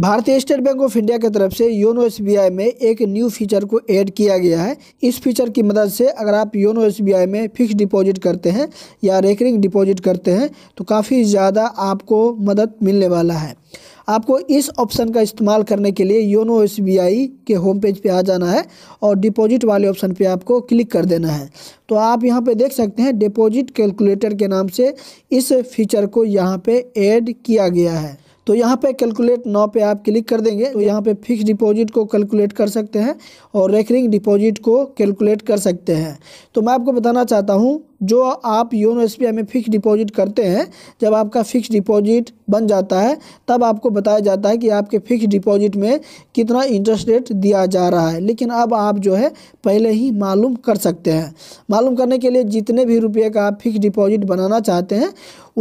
भारतीय state bank of India की तरफ से योनो SBI में एक न्यू फीचर को ऐड किया गया है। इस फीचर की मदद से अगर आप योनो SBI में फिक्स डिपॉजिट करते हैं या रेकरिंग डिपॉजिट करते हैं तो काफ़ी ज़्यादा आपको मदद मिलने वाला है। आपको इस ऑप्शन का इस्तेमाल करने के लिए योनो SBI के होम पेज पे आ जाना है और डिपॉजिट वाले ऑप्शन पे आपको क्लिक कर देना है। तो आप यहाँ पे देख सकते हैं डिपॉजिट कैलकुलेटर के नाम से इस फीचर को यहाँ पे ऐड किया गया है। तो यहाँ पे कैलकुलेट नाउ पे आप क्लिक कर देंगे तो यहाँ पे फिक्स डिपॉजिट को कैलकुलेट कर सकते हैं और रेकरिंग डिपॉजिट को कैलकुलेट कर सकते हैं। तो मैं आपको बताना चाहता हूँ जो आप योनो SBI में फिक्स डिपॉजिट करते हैं, जब आपका फिक्स डिपॉजिट बन जाता है तब आपको बताया जाता है कि आपके फिक्स डिपॉजिट में कितना इंटरेस्ट रेट दिया जा रहा है, लेकिन अब आप जो है पहले ही मालूम कर सकते हैं। मालूम करने के लिए जितने भी रुपये का आप फिक्स डिपॉजिट बनाना चाहते हैं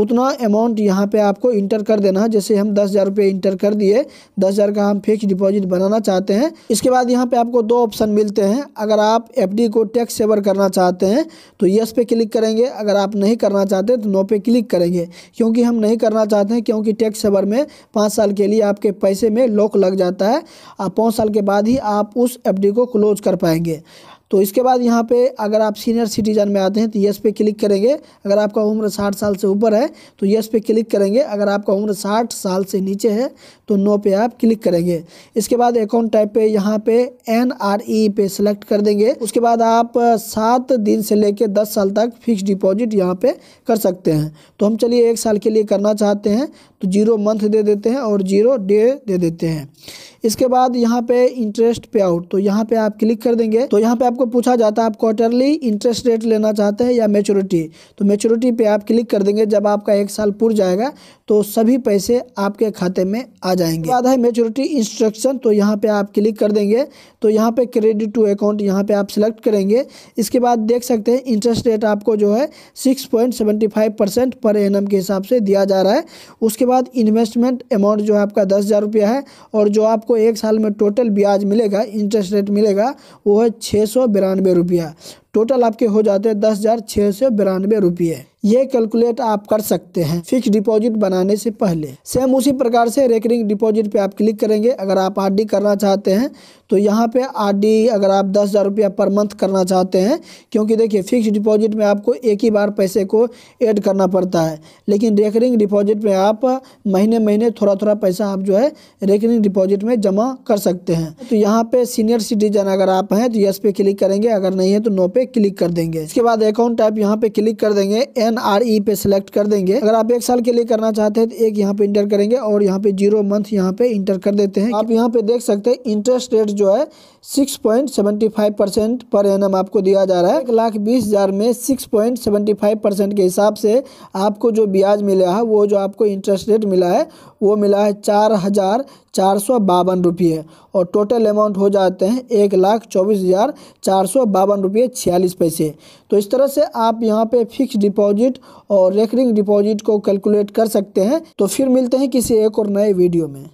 उतना अमाउंट यहाँ पे आपको इंटर कर देना है। जैसे हम 10,000 रुपये इंटर कर दिए, 10,000 का हम फिक्स डिपॉजिट बनाना चाहते हैं। इसके बाद यहाँ पे आपको दो ऑप्शन मिलते हैं। अगर आप FD को टैक्स सेवर करना चाहते हैं तो यस पे क्लिक करेंगे, अगर आप नहीं करना चाहते तो नो पे क्लिक करेंगे। क्योंकि हम नहीं करना चाहते हैं, क्योंकि टैक्स सेवर में 5 साल के लिए आपके पैसे में लॉक लग जाता है। 5 साल के बाद ही आप उस FD को क्लोज कर पाएंगे। तो इसके बाद यहाँ पे अगर आप सीनियर सिटीजन में आते हैं तो यस पे क्लिक करेंगे। अगर आपका उम्र 60 साल से ऊपर है तो यस पे क्लिक करेंगे, अगर आपका उम्र 60 साल से नीचे है तो नो पे आप क्लिक करेंगे। इसके बाद अकाउंट टाइप पे यहाँ पे NRE पे सिलेक्ट कर देंगे। उसके बाद आप 7 दिन से लेकर 10 साल तक फिक्स डिपॉजिट यहाँ पे कर सकते हैं। तो हम चलिए 1 साल के लिए करना चाहते हैं तो 0 मंथ दे देते हैं और 0 डे दे देते हैं। इसके बाद यहाँ पे इंटरेस्ट पे आउट तो यहाँ पे आप क्लिक कर देंगे। तो यहाँ पे आपको पूछा जाता है आप क्वार्टरली इंटरेस्ट रेट लेना चाहते हैं या मैच्योरिटी, तो मैच्योरिटी पे आप क्लिक कर देंगे। जब आपका 1 साल पूर जाएगा तो सभी पैसे आपके खाते में आ जाएंगे। बाद है मैच्योरिटी इंस्ट्रक्शन, तो यहाँ पे आप क्लिक कर देंगे। तो यहाँ पे क्रेडिट टू अकाउंट यहाँ पे आप सिलेक्ट करेंगे। इसके बाद देख सकते हैं इंटरेस्ट रेट आपको जो है 6.75% पर एनम के हिसाब से दिया जा रहा है। उसके बाद इन्वेस्टमेंट अमाउंट जो है आपका 10,000 रुपया है और जो आपको 1 साल में टोटल ब्याज मिलेगा, इंटरेस्ट रेट मिलेगा, वो है 692 रुपया। टोटल आपके हो जाते हैं 10,692 रुपये। ये कैलकुलेट आप कर सकते हैं फिक्स डिपॉजिट बनाने से पहले। सेम उसी प्रकार से रेकरिंग डिपॉजिट पे आप क्लिक करेंगे। अगर आप RD करना चाहते हैं तो यहाँ पे RD अगर आप 10,000 रुपया पर मंथ करना चाहते हैं, क्योंकि देखिए फिक्स डिपॉजिट में आपको एक ही बार पैसे को ऐड करना पड़ता है, लेकिन रेकरिंग डिपॉजिट में आप महीने महीने थोड़ा थोड़ा पैसा आप जो है रेकरिंग डिपॉजिट में जमा कर सकते हैं। तो यहाँ पे सीनियर सिटीजन अगर आप हैं तो यस पे क्लिक करेंगे, अगर नहीं है तो नो पे क्लिक कर देंगे। इसके बाद अकाउंट टाइप यहाँ पे क्लिक कर देंगे, NRE पे सिलेक्ट कर देंगे। अगर आप 1 साल के लिए करना चाहते हैं तो 1 यहाँ पे इंटर करेंगे और यहाँ पे 0 मंथ यहाँ पे इंटर कर देते हैं। आप यहाँ पे देख सकते हैं इंटरेस्ट रेट जो है 6.75% पर एनम आपको दिया जा रहा है। 1,20,000 में 6.75% के हिसाब से आपको जो ब्याज मिला है, वो जो आपको इंटरेस्ट रेट मिला है वो मिला है 4,452 रुपये और टोटल अमाउंट हो जाते हैं 1,24,452.46 रुपये। तो इस तरह से आप यहाँ पे फिक्स डिपॉजिट और रेकरिंग डिपॉजिट को कैलकुलेट कर सकते हैं। तो फिर मिलते हैं किसी एक और नए वीडियो में।